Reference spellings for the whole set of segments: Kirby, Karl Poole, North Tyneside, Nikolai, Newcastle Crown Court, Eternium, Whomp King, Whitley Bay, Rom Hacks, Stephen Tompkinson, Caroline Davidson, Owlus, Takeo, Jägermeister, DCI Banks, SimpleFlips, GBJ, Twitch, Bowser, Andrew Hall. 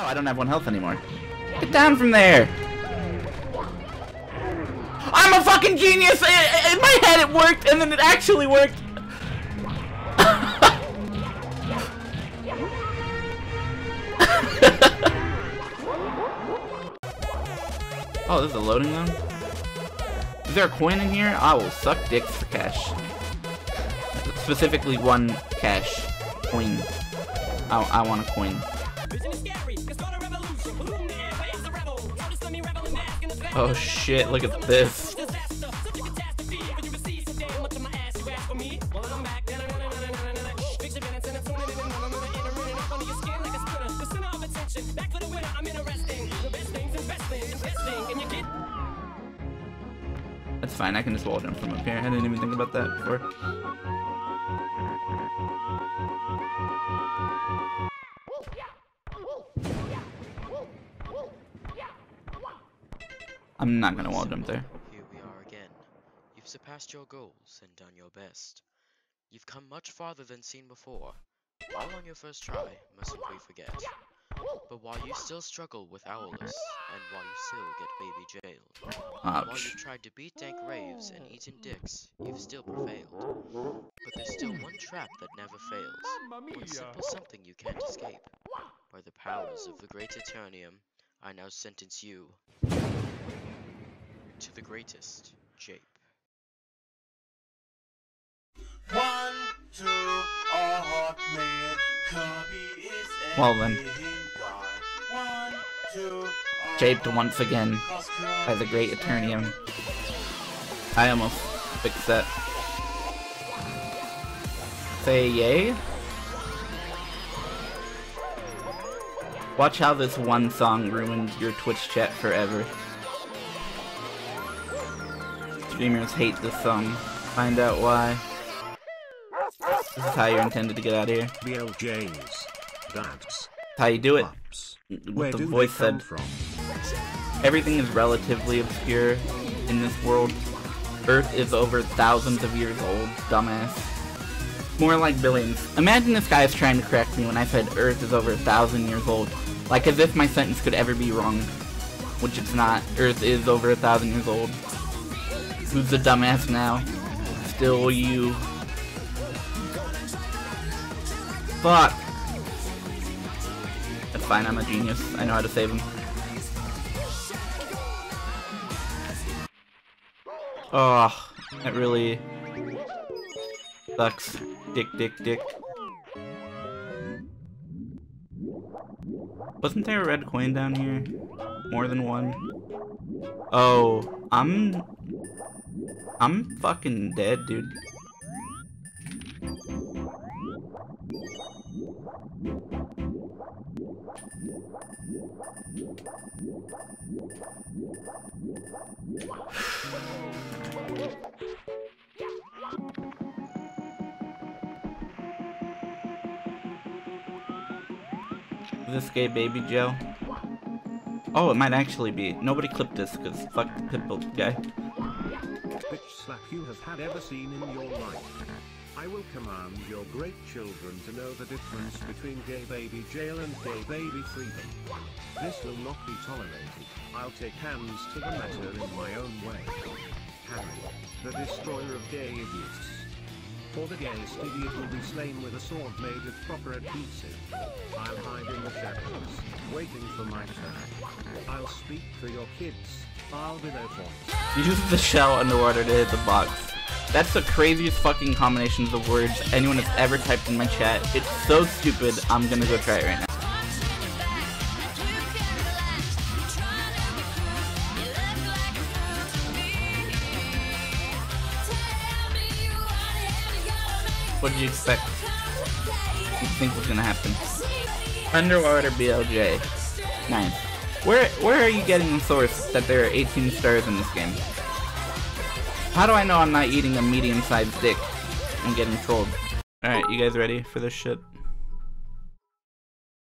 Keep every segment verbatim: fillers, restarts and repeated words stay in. Oh, I don't have one health anymore. Get down from there! I'm a fucking genius! In my head it worked, and then it actually worked! Oh, this is a loading zone? Is there a coin in here? I will suck dicks for cash. Specifically one cash. Coin. I, I want a coin. Oh shit, look at this. That's fine, I can just wall jump from up here. I didn't even think about that before. I'm not gonna wall jump there. Here we are again. You've surpassed your goals and done your best. You've come much farther than seen before. All on your first try, mustn't we forget. But while you still struggle with Owlus, and while you still get baby jailed, ouch. While you've tried to beat dank raves and eaten dicks, you've still prevailed. But there's still one trap that never fails, one simple something you can't escape. By the powers of the great Eternium, I now sentence you to the greatest jape. One, two, a hot man, Kirby is well then. One, two, japed once again by the great Eternium. I almost fixed that. Say yay? Watch how this one song ruined your Twitch chat forever. Streamers hate this song. Find out why. This is how you're intended to get out of here. B L Js. That's how you do it. What the voice said. From? Everything is relatively obscure in this world. Earth is over thousands of years old, dumbass. More like billions. Imagine this guy is trying to correct me when I said Earth is over a thousand years old. Like as if my sentence could ever be wrong. Which it's not. Earth is over a thousand years old. Who's the dumbass now? Still you. Fuck. That's fine, I'm a genius. I know how to save him. Oh, that really sucks. Dick, dick, dick. Wasn't there a red coin down here? More than one? Oh, I'm... I'm fucking dead, dude. Is this gay baby Joe? Oh, it might actually be. Nobody clipped this, because fuck the pitbull guy. Bitch slap you have had ever seen in your life. I will command your great children to know the difference between gay baby jail and gay baby freedom. This will not be tolerated. I'll take hands to the matter in my own way. Harry, the destroyer of gay idiots. For the gayest idiot will be slain with a sword made of proper adhesive. I'll hide in the shadows, waiting for my turn. I'll speak for your kids. I'll be there for you. Use the shell underwater to hit the box. That's the craziest fucking combination of words anyone has ever typed in my chat. It's so stupid, I'm gonna go try it right now. What did you expect? What do you think was gonna happen? Underwater B L J. Nice. Where where are you getting the source that there are eighteen stars in this game? How do I know I'm not eating a medium-sized dick and getting trolled? Alright, you guys ready for this shit?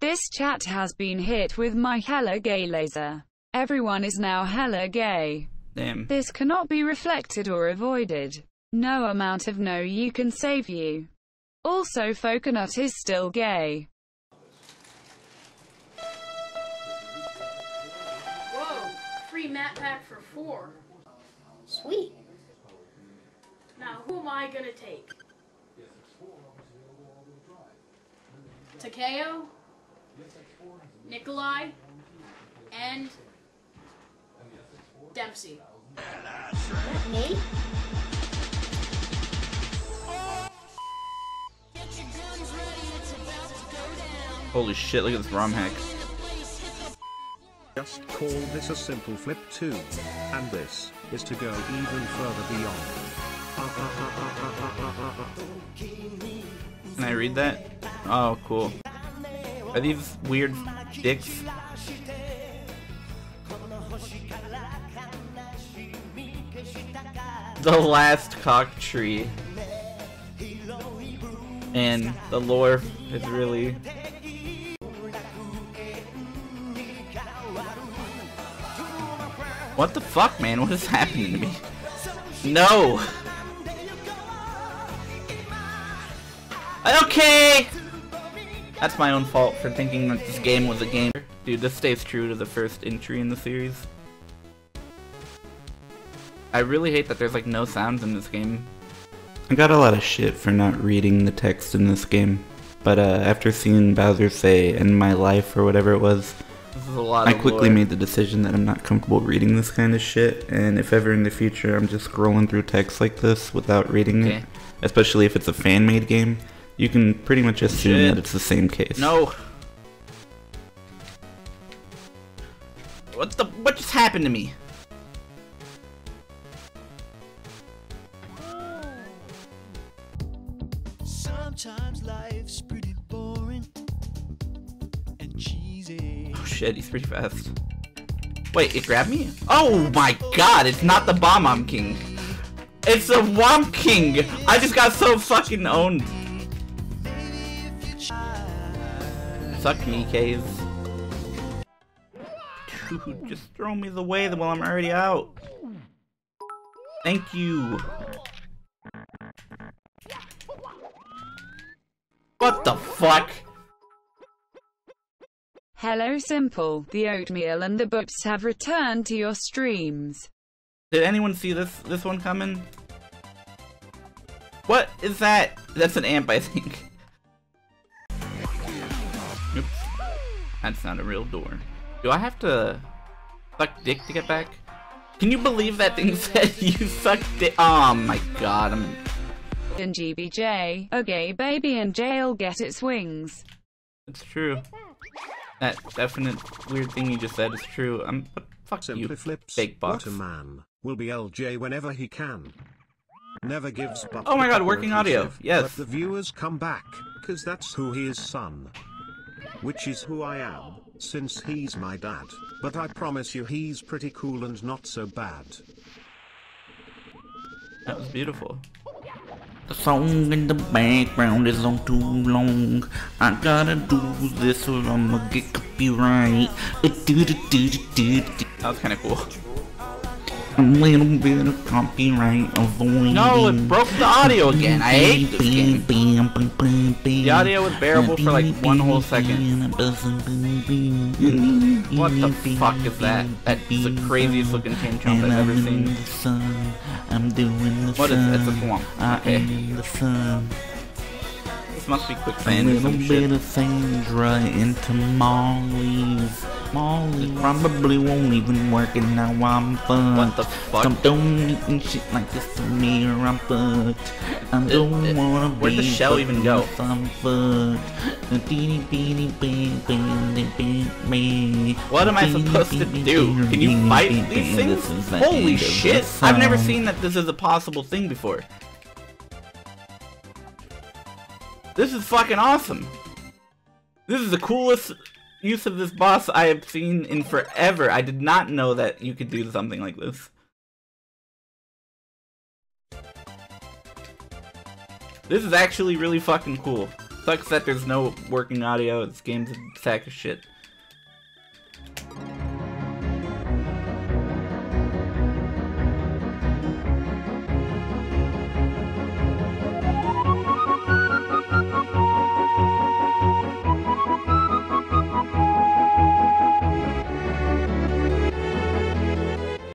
This chat has been hit with my hella gay laser. Everyone is now hella gay. Damn. This cannot be reflected or avoided. No amount of no you can save you. Also Focanut is still gay. that back for four. Sweet. Now, who am I going to take? Takeo, Nikolai, and Dempsey. Me? Holy shit, look at this ROM hack. Just call this a simple flip too. And this is to go even further beyond. Can I read that? Oh, cool. Are these weird dicks? The last cock tree. And the lore is really... What the fuck, man? What is happening to me? No! Okay! That's my own fault for thinking that this game was a game. Dude, this stays true to the first entry in the series. I really hate that there's like no sounds in this game. I got a lot of shit for not reading the text in this game. But uh, after seeing Bowser say, "End my life," or whatever it was, this is a lot I of quickly lore. made the decision that I'm not comfortable reading this kind of shit. And if ever in the future I'm just scrolling through text like this without reading okay. it, especially if it's a fan-made game, you can pretty much assume shit. that it's the same case. No! What the- what just happened to me? Sometimes life's pretty boring and cheesy. Oh shit, he's pretty fast. Wait, it grabbed me? Oh my god, it's not the Bomb-omb King. It's the Womp King! I just got so fucking owned. Suck me, Caves. Dude, just throw me the way while I'm already out. Thank you. What the fuck? Hello, Simple. The oatmeal and the books have returned to your streams. Did anyone see this this one coming? What is that? That's an amp, I think. Oops. That's not a real door. Do I have to suck dick to get back? Can you believe that thing said you suck dick? Oh my god, I'm... And G B J, a gay baby in jail get its wings. It's true. That definite weird thing you just said is true. I'm... What the fuck SimpleFlips, big box. What a man. Will be L J whenever he can. Never gives but... Oh my god, working audio. Yes. Let the viewers come back, cause that's who he is, son. Which is who I am, since he's my dad. But I promise you he's pretty cool and not so bad. That was beautiful. The song in the background is all too long. I gotta do this or I'ma get copyright. That was kinda cool. A little bit of copyright avoiding. No, it broke the audio again. I hate this game. The audio was bearable for like one whole second. What the fuck is that? That's the craziest looking chain chomp I've ever seen. What is that? It's a swamp. Okay. Must be quick sand. A little bit of Sandra into Molly's. Molly probably won't even work and now I'm fucked. What the fuck? So don't eat shit like this to me or I'm fucked. I don't it, it, wanna where'd be the shell even go? I'm fucked. What am I supposed to do? Can you fight these things? Holy shit! I've never seen that this is a possible thing before. This is fucking awesome! This is the coolest use of this boss I have seen in forever. I did not know that you could do something like this. This is actually really fucking cool. Sucks that there's no working audio, this game's a sack of shit.